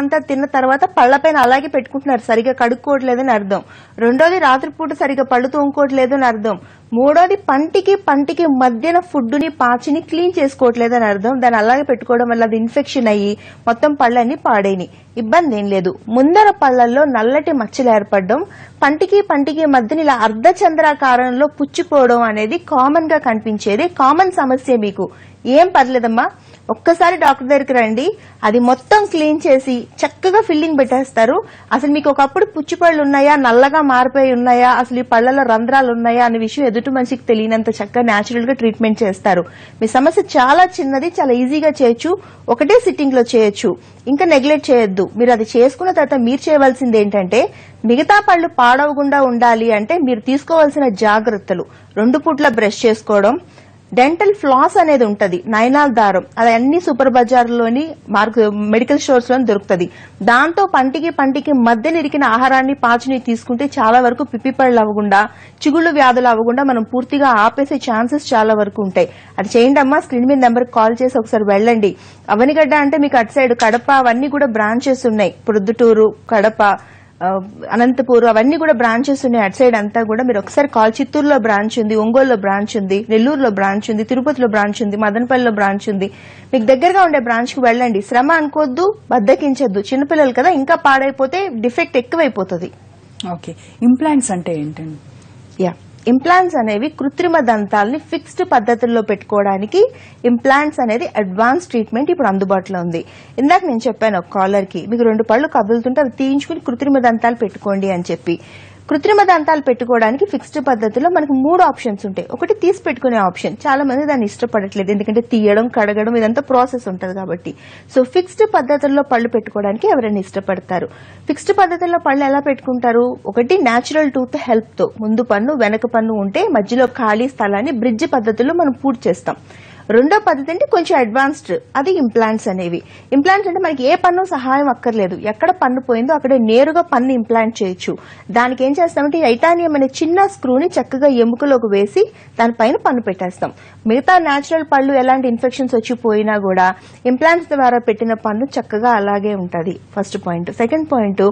అంతా తిన్న తర్వాత పళ్ళపైన అలాగే పెట్టుకుంటున్నారు, సరిగా కడుక్కోవట్లేదని అర్థం. రెండోది రాత్రిపూట సరిగా పళ్ళు తోముకోవట్లేదని అర్థం. మూడోది పంటికి పంటికి మధ్యన ఫుడ్ ని పాచిని క్లీన్ చేసుకోవట్లేదని అర్థం. దాన్ని అలాగే పెట్టుకోవడం వల్ల అది ఇన్ఫెక్షన్ అయ్యి మొత్తం పళ్ళన్ని పాడైని. ఇబ్బంది ఏం లేదు, ముందర పళ్లల్లో నల్లటి మచ్చలు ఏర్పడడం, పంటికి పంటికి మధ్యన ఇలా అర్ధచంద్రాకారంలో పుచ్చిపోవడం అనేది కామన్ గా కనిపించేది, కామన్ సమస్య. మీకు ఏం పర్లేదమ్మా, ఒక్కసారి డాక్టర్ దగ్గరికి రండి, అది మొత్తం క్లీన్ చేసి చక్కగా ఫిల్లింగ్ పెట్టేస్తారు. అసలు మీకు ఒకప్పుడు పుచ్చిపళ్ళు ఉన్నాయా, నల్లగా మారిపోయి ఉన్నాయా, అసలు ఈ పళ్లలో రంధ్రాలు ఉన్నాయా అనే విషయం ఎదుటి మనిషికి తెలియనంత చక్కగా నేచురల్ గా ట్రీట్మెంట్ చేస్తారు. మీ సమస్య చాలా చిన్నది, చాలా ఈజీగా చేయొచ్చు, ఒకటే సిట్టింగ్ లో చేయొచ్చు. ఇంకా నెగ్లెక్ట్ చేయొద్దు. మీరు అది చేసుకున్న తర్వాత మీరు చేయవలసింది ఏంటంటే, మిగతా పళ్ళు పాడవకుండా ఉండాలి అంటే మీరు తీసుకోవాల్సిన జాగ్రత్తలు: రెండు పూట్ల బ్రష్ చేసుకోవడం, డెంటల్ ఫ్లాస్ అనేది ఉంటది, నైలాల్ దారం, అది అన్ని సూపర్ బజార్లోని మెడికల్ స్టోర్స్ లో దొరుకుతుంది. దాంతో పంటికి పంటికి మధ్య నిరికిన ఆహారాన్ని పాచిని తీసుకుంటే చాలా వరకు పిప్పిపళ్ళు అవ్వకుండా, చిగుళ్ళు వ్యాధులు అవ్వకుండా మనం పూర్తిగా ఆపేసే ఛాన్సెస్ చాలా వరకు ఉంటాయి. అది చేయండి అమ్మా. స్క్రీన్ మీద నెంబర్ కాల్ చేసి ఒకసారి వెళ్ళండి. అవనిగడ్డ అంటే మీకు అటు సైడ్ కడప అవన్నీ కూడా బ్రాంచెస్ ఉన్నాయి, ప్రొద్దుటూరు, కడప, అనంతపూర్ అవన్నీ కూడా బ్రాంచెస్ ఉన్నాయి. అటు సైడ్ అంతా కూడా మీరు ఒకసారి కాల్. చిత్తూరులో బ్రాంచ్ ఉంది, ఒంగోలులో బ్రాంచ్ ఉంది, నెల్లూరులో బ్రాంచ్ ఉంది, తిరుపతిలో బ్రాంచ్ ఉంది, మదనపల్లిలో బ్రాంచ్ ఉంది. మీకు దగ్గరగా ఉండే బ్రాంచ్ కు వెళ్ళండి. శ్రమ అనుకోద్దు, బద్దకించద్దు. చిన్నపిల్లలు కదా, ఇంకా పాడైపోతే డిఫెక్ట్ ఎక్కువైపోతుంది. ఓకే, ఇంప్లాంట్స్ అంటే ఏంటండి? యా, ఇంప్లాంట్స్ అనేవి కృత్రిమ దంతాలని ఫిక్స్డ్ పద్ధతుల్లో పెట్టుకోవడానికి ఇంప్లాంట్స్ అనేది అడ్వాన్స్ ట్రీట్మెంట్ ఇప్పుడు అందుబాటులో ఉంది. ఇందాక నేను చెప్పాను ఒక కాలర్ కి, మీకు రెండు పళ్ళు కదులుతుంటే అవి తీయించుకుని కృత్రిమ దంతాలు పెట్టుకోండి అని చెప్పి. కృత్రిమ దంతాలు పెట్టుకోవడానికి ఫిక్స్డ్ పద్ధతిలో మనకి 3 ఆప్షన్స్ ఉంటాయి. ఒకటి తీసి పెట్టుకునే ఆప్షన్, చాలా మంది దాన్ని ఇష్టపడట్లేదు, ఎందుకంటే తీయడం, కడగడం ఇదంతా ప్రాసెస్ ఉంటుంది కాబట్టి. సో ఫిక్స్డ్ పద్ధతుల్లో పళ్ళు పెట్టుకోవడానికి ఎవరైనా ఇష్టపడతారు. ఫిక్స్డ్ పద్ధతుల్లో పళ్ళు ఎలా పెట్టుకుంటారు? ఒకటి న్యాచురల్ టూత్ హెల్ప్ తో, ముందు పన్ను వెనక పన్ను ఉంటే మధ్యలో ఖాళీ స్థలాన్ని బ్రిడ్జ్ పద్ధతిలో మనం పూర్తి చేస్తాం. రెండో పద్ధతి అంటే కొంచెం అడ్వాన్స్డ్, అది ఇంప్లాంట్స్ అనేవి. ఇంప్లాంట్స్ అంటే మనకి ఏ పన్ను సహాయం అక్కర్లేదు, ఎక్కడ పన్ను పోయిందో అక్కడే నేరుగా పన్ను ఇంప్లాంట్ చేయొచ్చు. దానికి ఏం చేస్తామంటే ఐటానియం అనే చిన్న స్క్రూని చక్కగా ఎముకలోకి వేసి దానిపైన పన్ను పెట్టేస్తాం. మిగతా న్యాచురల్ పళ్ళు ఎలాంటి ఇన్ఫెక్షన్స్ వచ్చి పోయినా కూడా ఇంప్లాంట్స్ ద్వారా పెట్టిన పన్ను చక్కగా అలాగే ఉంటుంది. First point. సెకండ్ పాయింట్,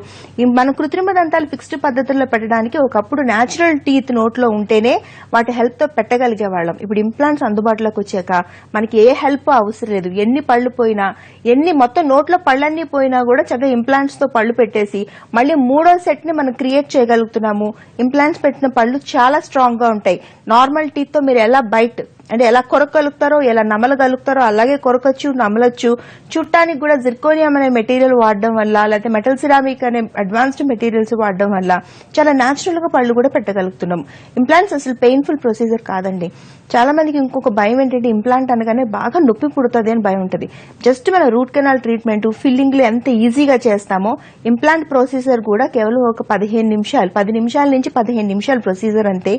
మనం కృత్రిమ దంతాలు ఫిక్స్డ్ పద్ధతుల్లో పెట్టడానికి ఒకప్పుడు న్యాచురల్ టీత్ నోట్లో ఉంటేనే వాటి హెల్ప్ తో పెట్టగలిగే వాళ్ళం. ఇప్పుడు ఇంప్లాంట్స్ అందుబాటులోకి వచ్చాక మనకి ఏ హెల్ప్ అవసరం లేదు. ఎన్ని పళ్ళు పోయినా, ఎన్ని మొత్తం నోట్లో పళ్ళన్నీ పోయినా కూడా చక్కగా ఇంప్లాంట్స్ తో పళ్ళు పెట్టేసి మళ్ళీ మూడో సెట్ ని మనం క్రియేట్ చేయగలుగుతున్నాము. ఇంప్లాంట్స్ పెట్టిన పళ్ళు చాలా స్ట్రాంగ్ గా ఉంటాయి. నార్మల్ టీత్ తో మీరు ఎలా బైట్ అంటే ఎలా కొరకగలుగుతారో, ఎలా నమలగలుగుతారో అలాగే కొరకొచ్చు, నమలొచ్చు. చుట్టానికి కూడా జిర్కోనియం అనే మెటీరియల్ వాడడం వల్ల, లేకపోతే మెటల్ సిరామిక్ అనే అడ్వాన్స్డ్ మెటీరియల్స్ వాడడం వల్ల చాలా న్యాచురల్ గా పళ్ళు కూడా పెట్టగలుగుతున్నాం. ఇంప్లాంట్స్ అసలు పెయిన్ఫుల్ ప్రొసీజర్ కాదండి. చాలా మందికి ఇంకొక భయం ఏంటంటే, ఇంప్లాంట్ అనగానే బాగా నొప్పి పుడుతుంది అని భయం ఉంటుంది. జస్ట్ మన రూట్ కెనాల్ ట్రీట్మెంట్, ఫిల్లింగ్లు ఎంత ఈజీగా చేస్తామో ఇంప్లాంట్ ప్రొసీజర్ కూడా కేవలం ఒక 15 నిమిషాలు, 10 నుంచి 15 నిమిషాలు ప్రొసీజర్ అంతే.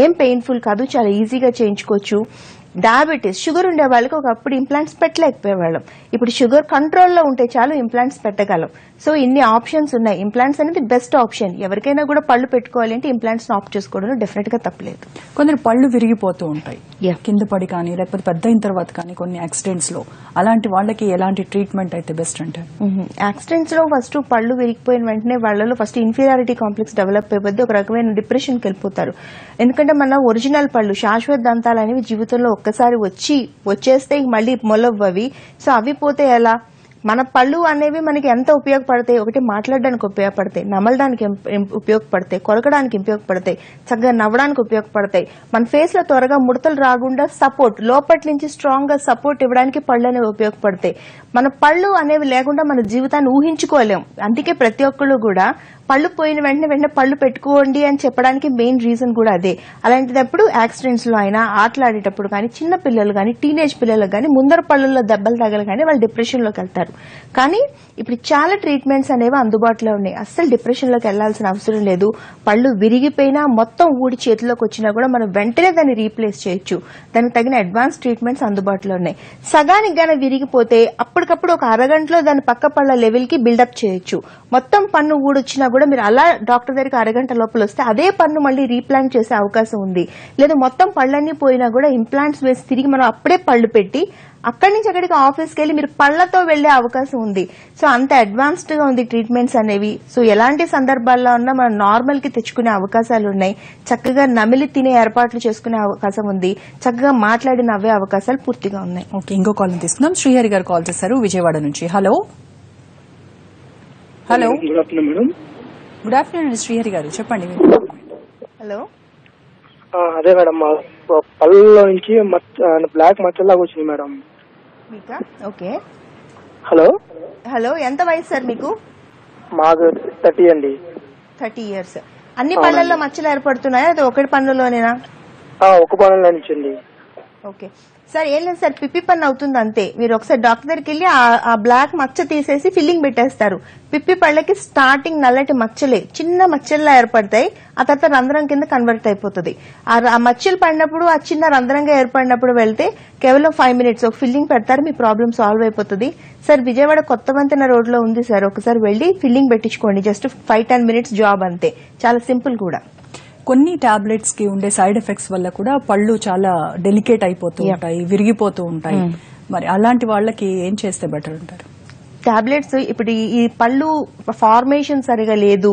ఏం పెయిన్ఫుల్ కాదు, చాలా ఈజీగా చేయించుకోవచ్చు. డయాబెటీస్, షుగర్ ఉండే వాళ్ళకి ఒకప్పుడు ఇంప్లాంట్స్ పెట్టలేకపోయేవాళ్ళం. ఇప్పుడు షుగర్ కంట్రోల్లో ఉంటే చాలు ఇంప్లాంట్స్ పెట్టగలం. సో ఇన్ని ఆప్షన్స్ ఉన్నాయి. ఇంప్లాంట్స్ అనేది బెస్ట్ ఆప్షన్. ఎవరికైనా కూడా పళ్ళు పెట్టుకోవాలి అంటే ఇంప్లాంట్స్ ఆప్ట్ చేసుకోవడంలో డెఫినెట్ గా తప్పలేదు. కొందరు పళ్ళు విరిగిపోతూ ఉంటాయి కింద పడి కానీ, లేకపోతే పెద్ద అయిన తర్వాత కానీ, కొన్ని యాక్సిడెంట్స్ లో, అలాంటి వాళ్ళకి ఎలాంటి ట్రీట్మెంట్ అయితే బెస్ట్ అంటారు? యాక్సిడెంట్స్ లో ఫస్ట్ పళ్ళు విరిగిపోయిన వెంటనే వాళ్ళలో ఫస్ట్ ఇన్ఫీరియారిటీ కాంప్లెక్స్ డెవలప్ అయిపోద్ది, ఒక రకమైన డిప్రెషన్కి వెళ్ళిపోతారు. ఎందుకంటే మన ఒరిజినల్ పళ్ళు, శాశ్వత దంతాలు అనేవి జీవితంలో ఒక్కసారి వచ్చేస్తే మళ్ళీ మొలవ్వవి. సో అవి పోతే ఎలా? మన పళ్ళు అనేవి మనకి ఎంత ఉపయోగపడతాయి? ఒకటి మాట్లాడడానికి ఉపయోగపడతాయి, నమలడానికి ఉపయోగపడతాయి, కొరకడానికి ఉపయోగపడతాయి, చక్కగా నవ్వడానికి ఉపయోగపడతాయి. మన ఫేస్ లో త్వరగా ముడతలు రాకుండా సపోర్ట్, లోపటి నుంచి స్ట్రాంగ్ గా సపోర్ట్ ఇవ్వడానికి పళ్ళు అనేవి ఉపయోగపడతాయి. మన పళ్ళు అనేవి లేకుండా మన జీవితాన్ని ఊహించుకోలేం. అందుకే ప్రతి ఒక్కళ్ళు కూడా పళ్ళు పోయిన వెంటనే పళ్ళు పెట్టుకోండి అని చెప్పడానికి మెయిన్ రీజన్ కూడా అదే. అలాంటిదప్పుడు యాక్సిడెంట్స్ లో అయినా, ఆటలాడేటప్పుడు కానీ, చిన్న పిల్లలు కానీ, టీనేజ్ పిల్లలకు కానీ ముందర పళ్ళల్లో దెబ్బలు తగలగానే వాళ్ళు డిప్రెషన్ లోకి వెళ్తారు. కానీ ఇప్పుడు చాలా ట్రీట్మెంట్స్ అనేవి అందుబాటులో ఉన్నాయి. అస్సలు డిప్రెషన్ లోకి వెళ్లాల్సిన అవసరం లేదు. పళ్ళు విరిగిపోయినా, మొత్తం ఊడి చేతిలోకి వచ్చినా కూడా మనం వెంటనే దాన్ని రీప్లేస్ చేయొచ్చు. దానికి తగిన అడ్వాన్స్ ట్రీట్మెంట్స్ అందుబాటులో ఉన్నాయి. సగానికి గానీ విరిగిపోతే అప్పటికప్పుడు ఒక అరగంటలో దాని పక్క పళ్ళ లెవెల్ కి బిల్డప్ చేయొచ్చు. మొత్తం పన్ను ఊడొచ్చినా కూడా మీరు అలా డాక్టర్ దగ్గరికి అరగంట లోపల వస్తే అదే పన్ను మళ్ళీ రీప్లాంట్ చేసే అవకాశం ఉంది. లేదా మొత్తం పళ్ళన్నీ పోయినా కూడా ఇంప్లాంట్స్ వేసి తిరిగి మనం అప్పుడే పళ్ళు పెట్టి అక్కడి నుంచి అక్కడికి ఆఫీస్కి వెళ్ళి మీరు పళ్ళతో వెళ్లే అవకాశం ఉంది. సో అంత అడ్వాన్స్డ్ గా ఉంది ట్రీట్మెంట్స్ అనేవి. సో ఎలాంటి సందర్భాల్లో ఉన్నా మనం నార్మల్ కి తెచ్చుకునే అవకాశాలు ఉన్నాయి. చక్కగా నమిలి తినే ఏర్పాట్లు చేసుకునే అవకాశం ఉంది. చక్కగా మాట్లాడి నవ్వే అవకాశాలు పూర్తిగా ఉన్నాయి. ఓకే, ఇంకో కాల్ తీసుకుందాం. శ్రీహరి గారు కాల్ చేశారు విజయవాడ నుంచి. Hello hello good afternoon madam. Good afternoon Srihari గారు, చెప్పండి. హలో, అదే మేడం పళ్ళలో నుంచి బ్లాక్ మచ్చలాగా వచ్చింది మేడం. ఓకే, హలో హలో, ఎంత వయసు సార్ మీకు? మాకు 30 అండి. 30 years. అన్ని పళ్ళల్లో మచ్చలు ఏర్పడుతున్నాయా? అది ఒకటి పళ్ళలోనేనా? ఒక పళ్ళలో నుంచండి. ఓకే సార్, ఏం లేదు సార్, పిప్పి పన్ను అవుతుంది అంతే. మీరు ఒకసారి డాక్టర్ దగ్గరికి వెళ్ళి ఆ బ్లాక్ మచ్చ తీసేసి ఫిల్లింగ్ పెట్టేస్తారు. పిప్పి పళ్ళకి స్టార్టింగ్ నల్లటి మచ్చలే, చిన్న మచ్చల్లా ఏర్పడతాయి. ఆ తర్వాత రంధ్రం కింద కన్వర్ట్ అయిపోతుంది. ఆ మచ్చలు పడినప్పుడు, ఆ చిన్న రంధ్రంగా ఏర్పడినప్పుడు వెళ్తే కేవలం 5 minutes ఒక ఫిల్లింగ్ పెడతారు, మీ ప్రాబ్లం సాల్వ్ అయిపోతుంది సార్. విజయవాడ కొత్త వంతెన రోడ్లో ఉంది సార్, ఒకసారి వెళ్లి ఫిల్లింగ్ పెట్టించుకోండి. జస్ట్ 5-10 minutes జాబ్ అంతే, చాలా సింపుల్ కూడా. కొన్ని టాబ్లెట్స్ కి ఉండే సైడ్ ఎఫెక్ట్స్ వల్ల కూడా పళ్ళు చాలా డెలికేట్ అయిపోతూ ఉంటాయి, విరిగిపోతూ ఉంటాయి. మరి అలాంటి వాళ్ళకి ఏం చేస్తే బెటర్ ఉంటారు? టాబ్లెట్స్ ఇప్పుడు ఈ పళ్ళు ఫార్మేషన్ సరిగా లేదు.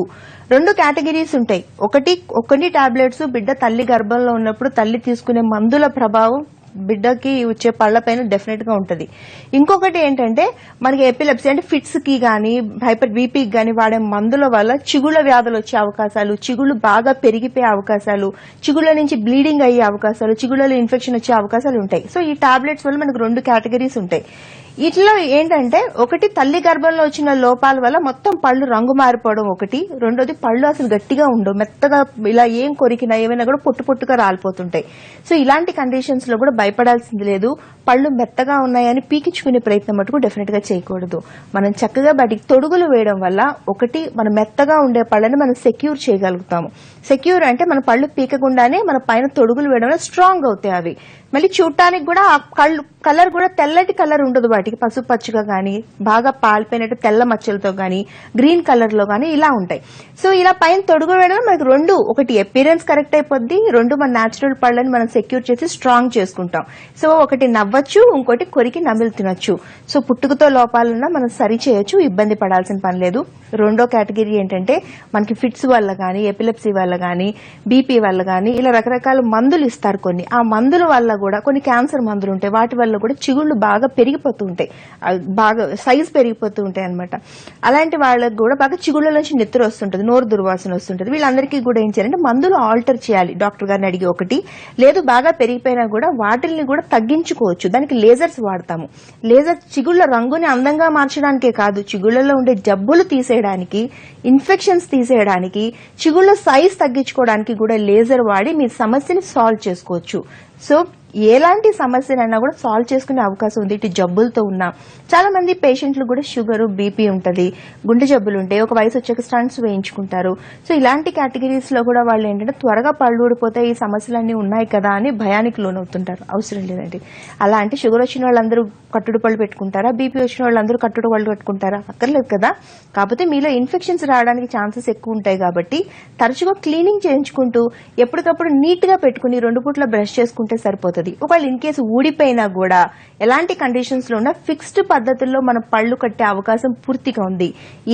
2 కేటగిరీస్ ఉంటాయి. ఒకటి టాబ్లెట్స్ బిడ్డ తల్లి గర్భంలో ఉన్నప్పుడు తల్లి తీసుకునే మందుల ప్రభావం బిడ్డకి వచ్చే పళ్లపైన డెఫినెట్ గా ఉంటుంది. ఇంకొకటి ఏంటంటే మనకి ఎపిలెప్సీ అంటే ఫిట్స్ కి గానీ, హైపర్ బీపీకి గానీ వాడే మందుల వల్ల చిగుళ్ళ వ్యాధులు వచ్చే అవకాశాలు, చిగుళ్ళు బాగా పెరిగిపోయే అవకాశాలు, చిగుళ్ళ నుంచి బ్లీడింగ్ అయ్యే అవకాశాలు, చిగుళ్ళలో ఇన్ఫెక్షన్ వచ్చే అవకాశాలు ఉంటాయి. సో ఈ టాబ్లెట్స్ వల్ల మనకు 2 కేటగిరీస్ ఉంటాయి. ఇట్లా ఏంటంటే ఒకటి తల్లి గర్భంలో వచ్చిన లోపాల వల్ల మొత్తం పళ్ళు రంగు మారిపోవడం ఒకటి. 2వ పళ్ళు అసలు గట్టిగా ఉండవు, మెత్తగా ఇలా ఏం కొరికినా ఏమైనా కూడా పొట్టుగా రాలిపోతుంటాయి. సో ఇలాంటి కండిషన్స్ లో కూడా భయపడాల్సింది లేదు. పళ్ళు మెత్తగా ఉన్నాయని పీకించుకునే ప్రయత్నం మటుకు డెఫినెట్ గా చేయకూడదు. మనం చక్కగా వాటికి తొడుగులు వేయడం వల్ల ఒకటి మన మెత్తగా ఉండే పళ్ళని మనం సెక్యూర్ చేయగలుగుతాము. సెక్యూర్ అంటే మన పళ్ళు పీకకుండానే మన పైన తొడుగులు వేయడం వల్ల స్ట్రాంగ్ అవుతాయి అవి. మళ్ళీ చూడటానికి కూడా ఆ కలర్ కూడా తెల్లటి కలర్ ఉండదు వాటికి, పసుపు పచ్చగా గానీ, బాగా పాలిపోయినట్టు తెల్ల మచ్చలతో గానీ, గ్రీన్ కలర్ లో గానీ ఇలా ఉంటాయి. సో ఇలా పైన తొడుగు వేయడం మనకి 2, ఒకటి అపియరెన్స్ కరెక్ట్ అయిపోద్ది, 2 మన న్యాచురల్ పళ్ళని మనం సెక్యూర్ చేసి స్ట్రాంగ్ చేసుకుంటాం. సో ఒకటి నవ్వచ్చు, ఇంకోటి కొరికి నమిలి తినొచ్చు. సో పుట్టుకతో లోపాలన్నా మనం సరి చేయొచ్చు, ఇబ్బంది పడాల్సిన పని లేదు. 2వ కేటగిరీ ఏంటంటే మనకి ఫిట్స్ వల్ల గానీ, ఎపిలెప్సీ వల్ల గానీ, బీపీ వల్ల గానీ ఇలా రకరకాల మందులు ఇస్తారు. కొన్ని ఆ మందుల వల్ల కూడా కొన్ని క్యాన్సర్ మందులు ఉంటాయి, వాటి వల్ల కూడా చిగుళ్ళు బాగా పెరిగిపోతూ ఉంటాయి, బాగా సైజ్ పెరిగిపోతూ ఉంటాయి అనమాట. అలాంటి వాళ్ళకి కూడా బాగా చిగుళ్ళ నుంచి నెత్తురు వస్తుంటది, నోరు దుర్వాసన వస్తుంటది. వీళ్ళందరికీ కూడా ఏం చేయాలంటే మందులు ఆల్టర్ చేయాలి డాక్టర్ గారిని అడిగి. ఒకటి లేదు బాగా పెరిగిపోయినా కూడా వాటిల్ని కూడా తగ్గించుకోవచ్చు. దానికి లేజర్స్ వాడతాము. లేజర్ చిగుళ్ళ రంగుని అందంగా మార్చడానికే కాదు, చిగుళ్లలో ఉండే జబ్బులు తీసేయడానికి, ఇన్ఫెక్షన్స్ తీసేయడానికి, చిగుళ్ళ సైజ్ తగ్గించుకోవడానికి కూడా లేజర్ వాడి మీ సమస్యని సాల్వ్ చేసుకోవచ్చు. సో ఎలాంటి సమస్యనైనా కూడా సాల్వ్ చేసుకునే అవకాశం ఉంది. ఇటు జబ్బులతో ఉన్నా చాలా మంది పేషెంట్లు కూడా షుగరు, బీపీ ఉంటది, గుండె జబ్బులు ఉంటాయి, ఒక వయసు వచ్చాక స్టంట్స్ వేయించుకుంటారు. సో ఇలాంటి కేటగిరీస్ లో కూడా వాళ్ళు ఏంటంటే త్వరగా పళ్ళు ఊడిపోతే ఈ సమస్యలన్నీ ఉన్నాయి కదా అని భయానికి లోనవుతుంటారు. అవసరం లేదండి. అలా అంటే షుగర్ వచ్చిన వాళ్ళందరూ కట్టుడు పళ్ళు పెట్టుకుంటారా, బీపీ వచ్చిన వాళ్ళందరూ కట్టుడు పళ్ళు పెట్టుకుంటారా? అక్కర్లేదు కదా. కాకపోతే మీలో ఇన్ఫెక్షన్స్ రావడానికి ఛాన్సెస్ ఎక్కువ ఉంటాయి కాబట్టి తరచుగా క్లీనింగ్ చేయించుకుంటూ ఎప్పటికప్పుడు నీట్ గా పెట్టుకుని 2 పూట్ల బ్రష్ చేసుకుంటే సరిపోతుంది. ఒకవేళ ఇన్ కేసు ఊడిపోయినా కూడా ఎలాంటి కండిషన్స్ లో ఉన్నా ఫిక్స్డ్ పద్ధతుల్లో మనం పళ్ళు కట్టే అవకాశం పూర్తిగా ఉంది.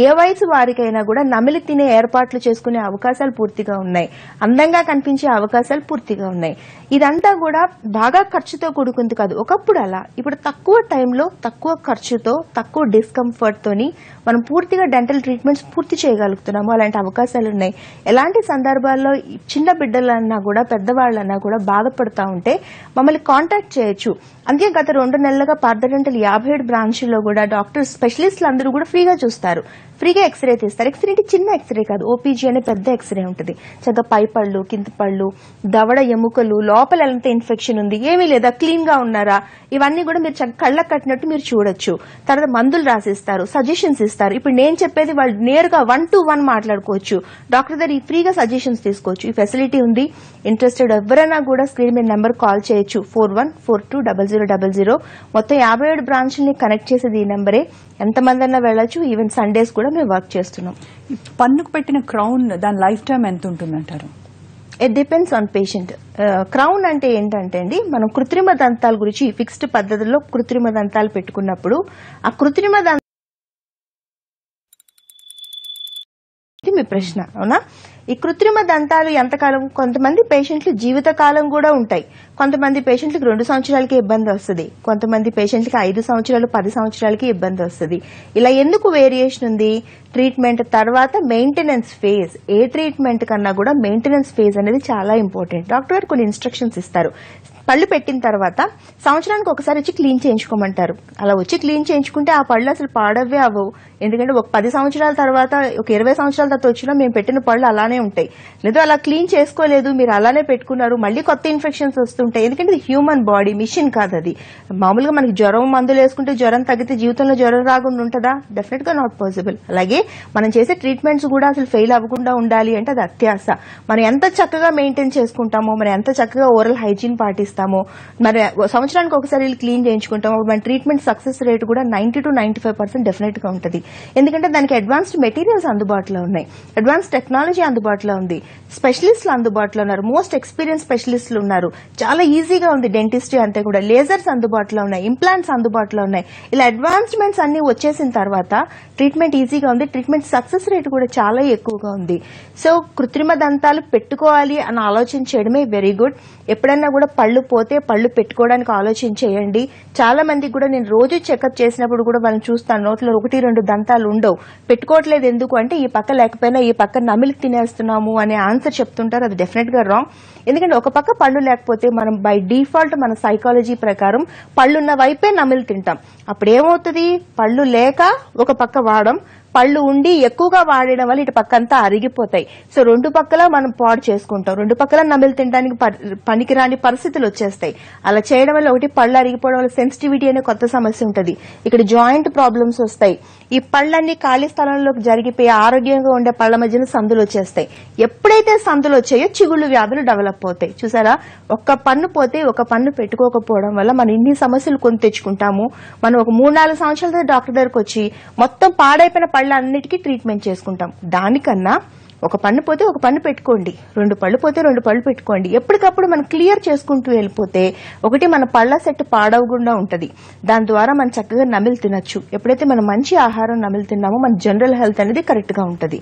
ఏ వయసు వారికైనా కూడా నమిలి తినే ఏర్పాట్లు చేసుకునే అవకాశాలు పూర్తిగా ఉన్నాయి, అందంగా కనిపించే అవకాశాలు పూర్తిగా ఉన్నాయి. ఇదంతా కూడా బాగా ఖర్చుతో కూడుకుంది కాదు. ఒకప్పుడు అలా, ఇప్పుడు తక్కువ టైంలో, తక్కువ ఖర్చుతో, తక్కువ డిస్కంఫర్ట్ తోని మనం పూర్తిగా డెంటల్ ట్రీట్మెంట్స్ పూర్తి చేయగలుగుతున్నాము. అలాంటి అవకాశాలు ఉన్నాయి. ఎలాంటి సందర్భాల్లో చిన్న బిడ్డలన్నా కూడా, పెద్దవాళ్ళన్నా కూడా బాధపడుతూ ఉంటే మమ్మల్ని కాంటాక్ట్ చేయొచ్చు. అందుకే గత 2 నెలలుగా పార్థడెంటల్ 57 బ్రాంచ్ల్లో కూడా డాక్టర్స్, స్పెషలిస్టులు అందరూ కూడా ఫ్రీగా చూస్తారు, ఫ్రీగా ఎక్స్రే తీస్తారు. ఎక్స్రే అంటే చిన్న ఎక్స్రే కాదు, ఓపీజీ అనే పెద్ద ఎక్స్రే ఉంటుంది. చక్కగా పై పళ్ళు, కింద పళ్ళు, దవడ, ఎముకలు, లోపల ఎంత ఇన్ఫెక్షన్ ఉంది, ఏమీ లేదా, క్లీన్ గా ఉన్నారా, ఇవన్నీ కూడా మీరు చక్కగా కళ్ళకు కట్టినట్టు మీరు చూడొచ్చు. తర్వాత మందులు రాసిస్తారు, సజెషన్స్ ఇస్తారు. ఇప్పుడు నేను చెప్పేది వాళ్ళు నేరుగా 1-to-1 మాట్లాడుకోవచ్చు. డాక్టర్ దగ్గర ఫ్రీగా సజెషన్స్ తీసుకోవచ్చు. ఈ ఫెసిలిటీ ఉంది. ఇంట్రెస్టెడ్ ఎవరైనా కూడా స్క్రీన్ మీద నెంబర్ కాల్ చేయొచ్చు, 41420000. మొత్తం 57 బ్రాంచ్ల్ని కనెక్ట్ చేసేది ఈ నెంబరే. ఎంతమంది అన్నా వెళ్లొచ్చు. ఈవెన్ సండేస్ కూడా మేము వర్క్ చేస్తున్నాం. పన్నుకు పెట్టిన క్రౌన్ దాని లైఫ్ టైం ఎంత ఉంటుందంటారు? It depends on patient. Crown అంటే ఏంటంటే అండి, మనం కృత్రిమ దంతాల గురించి ఫిక్స్డ్ పద్ధతిలో కృత్రిమ దంతాలు పెట్టుకున్నప్పుడు ఆ కృత్రిమ దంతాలు మీ ప్రశ్న అవునా? ఈ కృత్రిమ దంతాలు ఎంతకాలం? కొంతమంది పేషెంట్లు జీవితకాలం కూడా ఉంటాయి. కొంతమంది పేషెంట్లకు 2 సంవత్సరాలకే ఇబ్బంది వస్తుంది, కొంతమంది పేషెంట్లకు 5 సంవత్సరాలు 10 సంవత్సరాలకి ఇబ్బంది వస్తుంది. ఇలా ఎందుకు వేరియేషన్ ఉంది? ట్రీట్మెంట్ తర్వాత మెయింటెనెన్స్ ఫేజ్, ఏ ట్రీట్మెంట్ కన్నా కూడా మెయింటెనెన్స్ ఫేజ్ అనేది చాలా ఇంపార్టెంట్. డాక్టర్ గారు కొన్ని ఇన్స్ట్రక్షన్స్ ఇస్తారు. పళ్ళు పెట్టిన తర్వాత సంవత్సరానికి ఒకసారి వచ్చి క్లీన్ చేయించుకోమంటారు. అలా వచ్చి క్లీన్ చేయించుకుంటే ఆ పళ్ళు అసలు పాడవే అవ్వవు. ఎందుకంటే ఒక 10 సంవత్సరాల తర్వాత, ఒక 20 సంవత్సరాల తర్వాత వచ్చినా మేము పెట్టిన పళ్ళు అలానే ఉంటాయి. లేదా అలా క్లీన్ చేసుకోలేదు, మీరు అలానే పెట్టుకున్నారు, మళ్ళీ కొత్త ఇన్ఫెక్షన్స్ వస్తుంటాయి. ఎందుకంటే ఇది హ్యూమన్ బాడీ, మిషన్ కాదు. అది మామూలుగా మనకి జ్వరం మందులు వేసుకుంటే జ్వరం తగ్గితే జీవితంలో జ్వరం రాకుండా ఉంటుందా? డెఫినెట్ గా నాట్ పాసిబుల్. అలాగే మనం చేసే ట్రీట్మెంట్స్ కూడా అసలు ఫెయిల్ అవ్వకుండా ఉండాలి అంటే అది అత్యాశ. మనం ఎంత చక్కగా మెయింటైన్ చేసుకుంటామో, మనం ఎంత చక్కగా ఓరల్ హైజీన్ పాటిస్తాం, మరి సంవత్సరానికి ఒకసారి క్లీన్ చేయించుకుంటాం, మన ట్రీట్మెంట్ సక్సెస్ రేట్ కూడా 90 to 95% డెఫినెట్ గా ఉంటుంది. ఎందుకంటే దానికి అడ్వాన్స్డ్ మెటీరియల్స్ అందుబాటులో ఉన్నాయి, అడ్వాన్స్డ్ టెక్నాలజీ అందుబాటులో ఉంది, స్పెషలిస్టులు అందుబాటులో ఉన్నారు, మోస్ట్ ఎక్స్పీరియన్స్ స్పెషలిస్టులు ఉన్నారు. చాలా ఈజీగా ఉంది డెంటిస్ట్రీ అంతా కూడా. లేజర్స్ అందుబాటులో ఉన్నాయి, ఇంప్లాంట్స్ అందుబాటులో ఉన్నాయి. ఇలా అడ్వాన్స్మెంట్స్ అన్ని వచ్చేసిన తర్వాత ట్రీట్మెంట్ ఈజీగా ఉంది, ట్రీట్మెంట్ సక్సెస్ రేట్ కూడా చాలా ఎక్కువగా ఉంది. సో కృత్రిమ దంతాలు పెట్టుకోవాలి అని ఆలోచన చేయడమే వెరీ గుడ్. ఎప్పుడన్నా కూడా పళ్ళు పోతే పళ్ళు పెట్టుకోవడానికి ఆలోచన చేయండి. చాలా మంది కూడా నేను రోజు చెకప్ చేసినప్పుడు కూడా మనం చూస్తాను, నోట్లో 1-2 దంతాలు ఉండవు. పెట్టుకోవట్లేదు ఎందుకు అంటే ఈ పక్క లేకపోయినా ఈ పక్క నమిలికి తినేస్తున్నాము అనే ఆన్సర్ చెప్తుంటారు. అది డెఫినెట్ గా రాంగ్. ఎందుకంటే ఒక పక్క పళ్ళు లేకపోతే మనం బై డిఫాల్ట్ మన సైకాలజీ ప్రకారం పళ్ళున్న వైపే నమిలి తింటాం. అప్పుడేమవుతుంది, పళ్ళు లేక ఒక పక్క వాడడం, పళ్ళు ఉండి ఎక్కువగా వాడడం వల్ల ఇటు పక్కంతా అరిగిపోతాయి. సో రెండు పక్కల మనం పాడు చేసుకుంటాం, రెండు పక్కల నమిలి తినడానికి పనికిరాని పరిస్థితులు వచ్చేస్తాయి. అలా చేయడం వల్ల ఒకటి పళ్ళు అరిగిపోవడం వల్ల సెన్సిటివిటీ అనే కొత్త సమస్య ఉంటుంది. ఇక్కడ జాయింట్ ప్రాబ్లమ్స్ వస్తాయి. ఈ పళ్ళన్నీ ఖాళీ స్థలంలోకి జరిగిపోయి ఆరోగ్యంగా ఉండే పళ్ళ మధ్యన సందులు వచ్చేస్తాయి. ఎప్పుడైతే సందులు వచ్చాయో చిగుళ్ళు వ్యాధులు డెవలప్ అవుతాయి. చూసారా, ఒక్క పన్ను పోతే ఒక పన్ను పెట్టుకోకపోవడం వల్ల మనం ఇన్ని సమస్యలు కొని తెచ్చుకుంటాము. మనం ఒక 3-4 సంవత్సరాల డాక్టర్ దగ్గరకు వచ్చి మొత్తం పాడైపోయిన అన్నిటికీ ట్రీట్మెంట్ చేసుకుంటాం. దానికన్నా ఒక పన్ను పోతే ఒక పన్ను పెట్టుకోండి, రెండు పళ్ళు పోతే రెండు పళ్ళు పెట్టుకోండి. ఎప్పటికప్పుడు మనం క్లియర్ చేసుకుంటూ వెళ్ళిపోతే ఒకటి మన పళ్ళ సెట్ పాడవకుండా ఉంటుంది, దాని ద్వారా మనం చక్కగా నమిలి తినచ్చు. ఎప్పుడైతే మనం మంచి ఆహారం నమిలి తిన్నామో మన జనరల్ హెల్త్ అనేది కరెక్ట్ గా ఉంటుంది.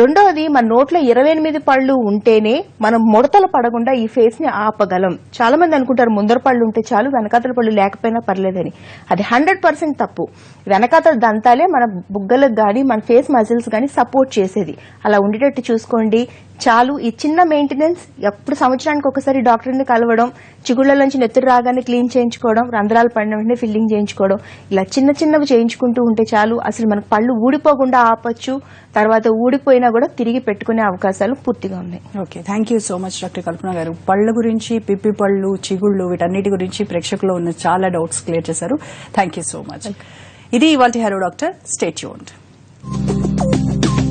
రెండోది, మన నోట్లో 28 పళ్ళు ఉంటేనే మనం ముడతలు పడకుండా ఈ ఫేస్ ని ఆపగలం. చాలా మంది అనుకుంటారు ముందర పళ్ళు ఉంటే చాలు, వెనకాతల పళ్ళు లేకపోయినా పర్లేదని. అది 100% తప్పు. వెనకాతల దంతాలే మన బుగ్గలకు గానీ మన ఫేస్ మజిల్స్ గానీ సపోర్ట్ చేసేది. అలా ఉండేటట్టు చూసుకోండి. చాలు ఈ చిన్న మెయింటెనెన్స్. ఎప్పుడు సంవత్సరానికి ఒకసారి డాక్టర్ని కలవడం, చిగుళ్ళలోంచి నెత్తురు రాగానే క్లీన్ చేయించుకోవడం, రంధ్రాలు పడిన వెంటనే ఫిల్లింగ్ చేయించుకోవడం, ఇలా చిన్న చిన్నవి చేయించుకుంటూ ఉంటే చాలు. అసలు మనకు పళ్ళు ఊడిపోకుండా ఆపొచ్చు, తర్వాత ఊడిపోయినా కూడా తిరిగి పెట్టుకునే అవకాశాలు పూర్తిగా ఉన్నాయి. Okay, thank you so much doctor Kalpana గారు. పళ్ళ గురించి, పిప్పి పళ్ళు, చిగుళ్ళు వీటన్నిటి గురించి ప్రేక్షకుల్లో ఉన్న చాలా డౌట్స్ క్లియర్ చేశారు. Thank you so much. ఇది ఇవాల్టి హలో డాక్టర్. Stay tuned.